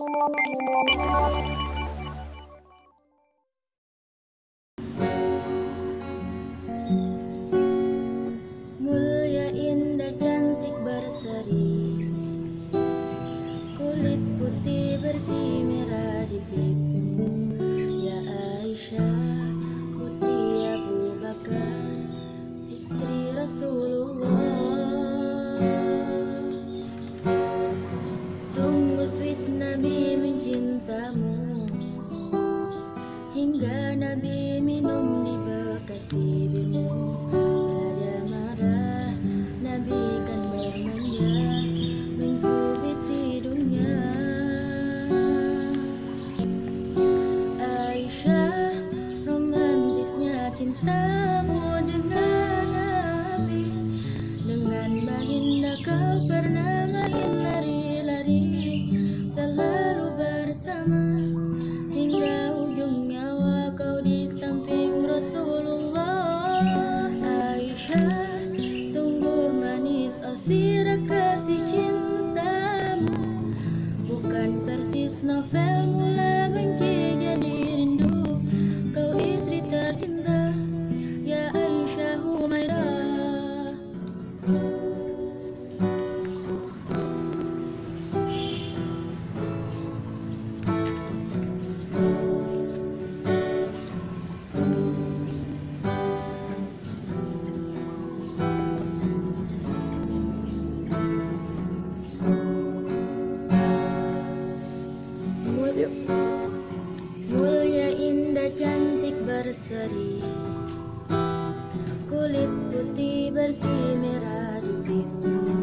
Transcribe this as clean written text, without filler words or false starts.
Mulia, indah, cantik, berseri, kulit putih bersih merah di pipi. Ya Aisyah, putri Abu Bakar, istri Rasulullah. Sungguh sweet Nabi mencintamu, hingga Nabi minum di bekas bibirmu. Bila marah, Nabi kan bermanja, mencubit hidungnya. Aisyah, romantisnya cintamu dengan Nabi. Dengan baginda kau pernah main lari-lari, selalu bersama hingga ujung nyawa kau di samping Rasulullah. Aisyah, sungguh manis sirah kasih cintamu, bukan persis novel mula benci jadi rindu. Kau istri tercinta, ya Aisyah Humairah. Mulia, indah, cantik, berseri, kulit putih bersih merah di pipi.